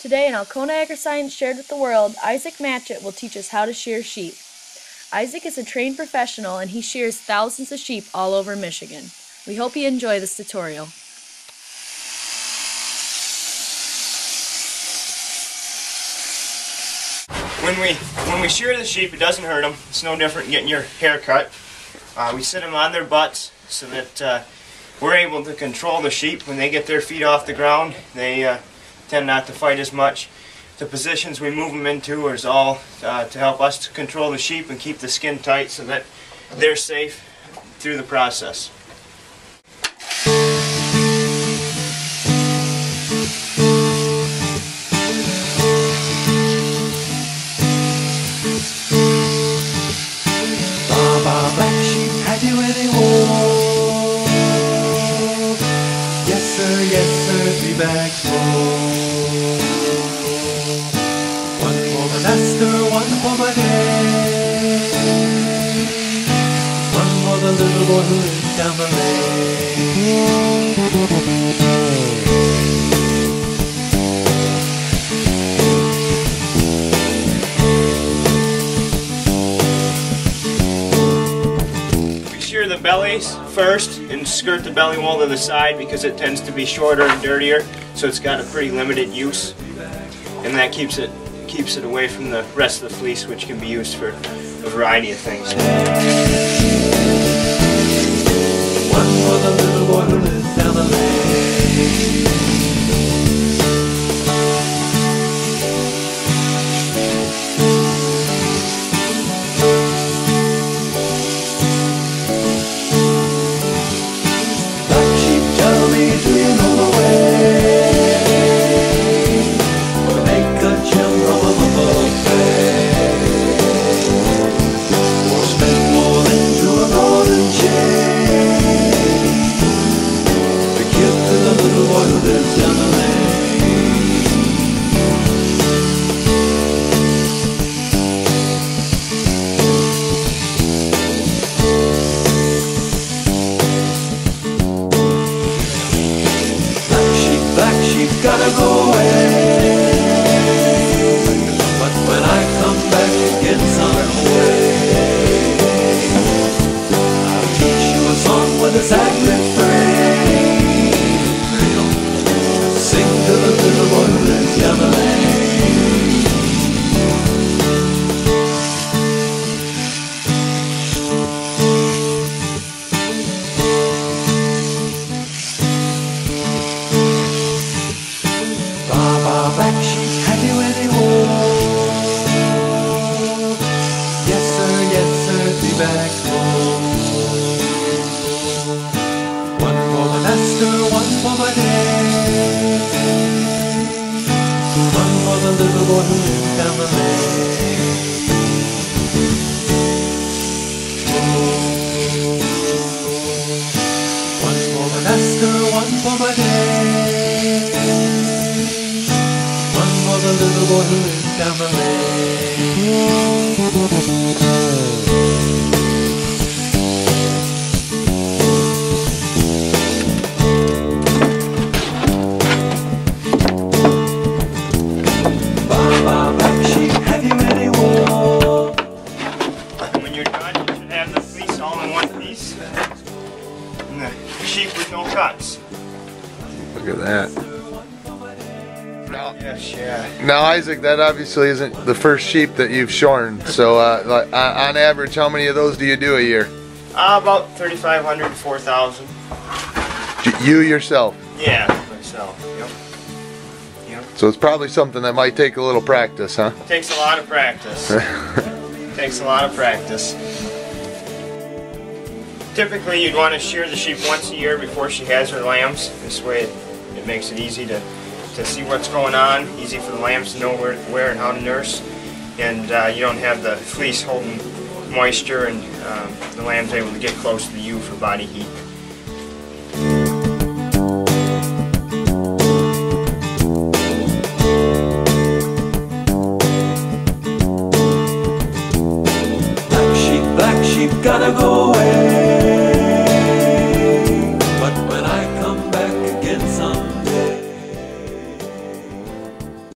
Today in Alcona AgriScience Shared with the World, Isaac Matchett will teach us how to shear sheep. Isaac is a trained professional and he shears thousands of sheep all over Michigan. We hope you enjoy this tutorial. When we shear the sheep, it doesn't hurt them. It's no different than getting your hair cut. We sit them on their butts so that we're able to control the sheep. When they get their feet off the ground, they tend not to fight as much. The positions we move them into is all to help us to control the sheep and keep the skin tight so that they're safe through the process. Baba Black Sheep, had you where they walk? Yes sir, three bags full. One for my master, one for my dad, one for the little boy who lives down the lane. The bellies first and skirt the belly wall to the side because it tends to be shorter and dirtier, so it's got a pretty limited use, and that keeps it away from the rest of the fleece, which can be used for a variety of things. One for the little boy who lives down the lane. Gotta go away, but when I come back it gets on the way. I'll teach you a song with a sad refrain, sing to the little boy who lives down the Now, Isaac, that obviously isn't the first sheep that you've shorn. So, on average, how many of those do you do a year? About 3,500 to 4,000. You yourself? Yeah, myself. Yep. So it's probably something that might take a little practice, huh? It takes a lot of practice. It takes a lot of practice. Typically, you'd want to shear the sheep once a year before she has her lambs. This way, it makes it easy to see what's going on, easy for the lambs to know where and how to nurse, and you don't have the fleece holding moisture, and the lamb's able to get close to you for body heat. Black sheep, gotta go away.